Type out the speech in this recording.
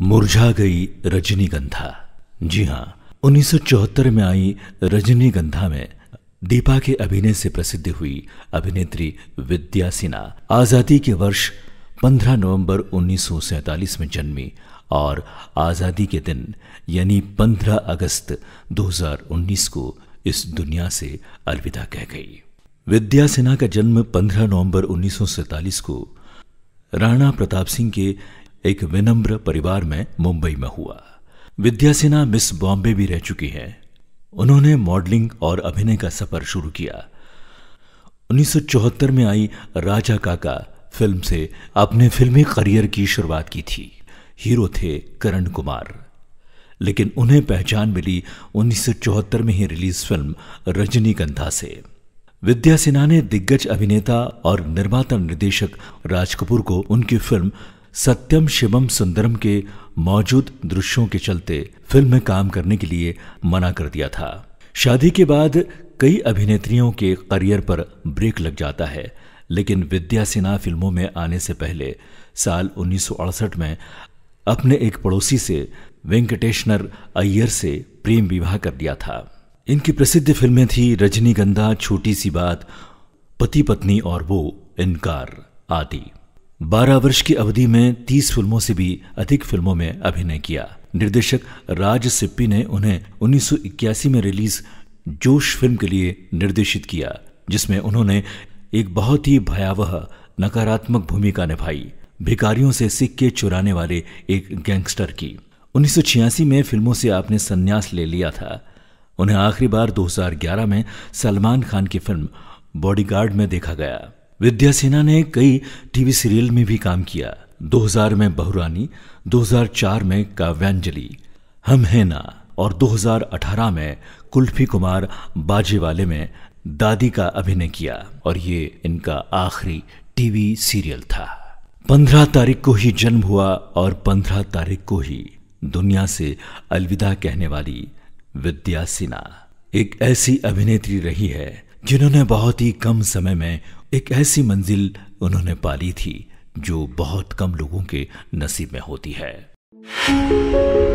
मुरझा गई रजनीगंधा। जी हाँ, 1974 में आई रजनीगंधा में दीपा के अभिनय से प्रसिद्ध हुई अभिनेत्री विद्या सिन्हा आजादी के वर्ष 15 नवंबर 1947 में जन्मी और आजादी के दिन यानी 15 अगस्त 2019 को इस दुनिया से अलविदा कह गई। विद्या सिन्हा का जन्म 15 नवंबर 1947 को राणा प्रताप सिंह के एक विनम्र परिवार में मुंबई में हुआ। विद्या सिन्हा मिस बॉम्बे भी रह चुकी हैं। उन्होंने मॉडलिंग और अभिनय का सफर शुरू किया। 1974 में आई राजा काका फिल्म से अपने फिल्मी करियर की शुरुआत की थी। हीरो थे करण कुमार, लेकिन उन्हें पहचान मिली 1974 में ही रिलीज फिल्म रजनीगंधा से। विद्या सिन्हा ने दिग्गज अभिनेता और निर्माता निर्देशक राजकपूर को उनकी फिल्म सत्यम शिवम सुंदरम के मौजूद दृश्यों के चलते फिल्म में काम करने के लिए मना कर दिया था। शादी के बाद कई अभिनेत्रियों के करियर पर ब्रेक लग जाता है, लेकिन विद्या सिन्हा फिल्मों में आने से पहले साल 1968 में अपने एक पड़ोसी से वेंकटेश्नर अयर से प्रेम विवाह कर दिया था। इनकी प्रसिद्ध फिल्में थी रजनीगंधा, छोटी सी बात, पति पत्नी और वो, इनकार आदि। 12 वर्ष की अवधि में 30 फिल्मों से भी अधिक फिल्मों में अभिनय किया। निर्देशक राज सिप्पी ने उन्हें 1981 में रिलीज जोश फिल्म के लिए निर्देशित किया, जिसमें उन्होंने एक बहुत ही भयावह नकारात्मक भूमिका निभाई, भिखारियों से सिक्के चुराने वाले एक गैंगस्टर की। 1986 में फिल्मों से आपने संन्यास ले लिया था। उन्हें आखिरी बार 2011 में सलमान खान की फिल्म बॉडी गार्ड में देखा गया। विद्या सिन्हा ने कई टीवी सीरियल में भी काम किया। 2000 में बहुरानी, 2004 में काव्यांजलि, हम है ना और 2018 में कुलफी कुमार बाजीवाले में दादी का अभिनय किया और ये इनका आखिरी टीवी सीरियल था। 15 तारीख को ही जन्म हुआ और 15 तारीख को ही दुनिया से अलविदा कहने वाली विद्या सिन्हा एक ऐसी अभिनेत्री रही है जिन्होंने बहुत ही कम समय में एक ऐसी मंजिल उन्होंने पाली थी जो बहुत कम लोगों के नसीब में होती है।